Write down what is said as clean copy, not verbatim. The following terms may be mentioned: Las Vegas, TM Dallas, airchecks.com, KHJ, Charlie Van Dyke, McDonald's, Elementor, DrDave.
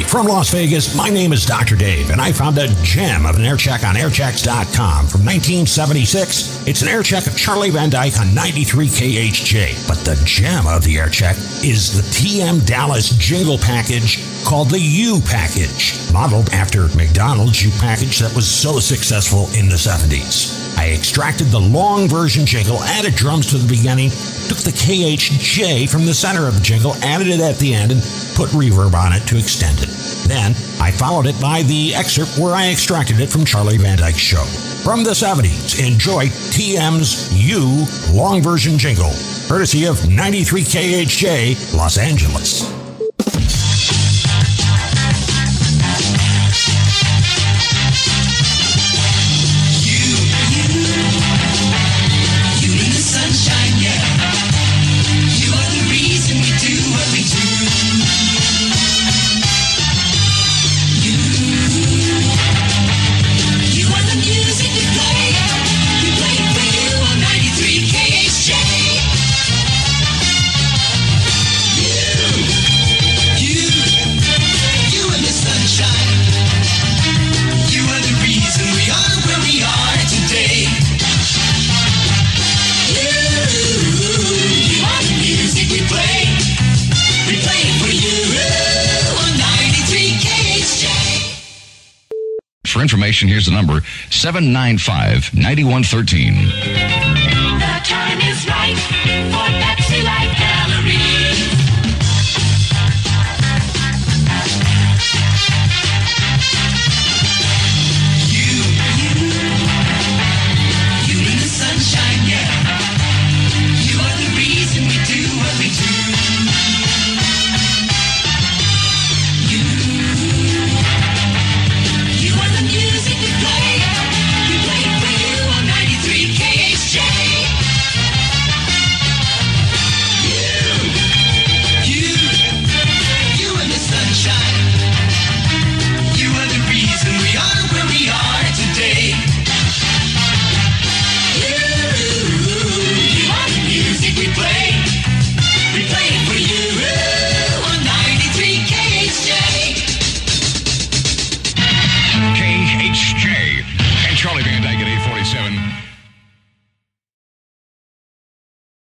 Dyke from Las Vegas. My name is Dr. Dave, and I found a gem of an air check on airchecks.com from 1976. It's an air check of Charlie Van Dyke on 93 KHJ. But the gem of the air check is the TM Dallas jingle package called the U Package, modeled after McDonald's U Package that was so successful in the 70s. I extracted the long version jingle, added drums to the beginning, took the KHJ from the center of the jingle, added it at the end, and put reverb on it to extend it. Then, I followed it by the excerpt where I extracted it from Charlie Van Dyke's show. From the 70s, enjoy TM's U long version jingle, courtesy of 93 KHJ, Los Angeles. For information, here's the number, 795-9113.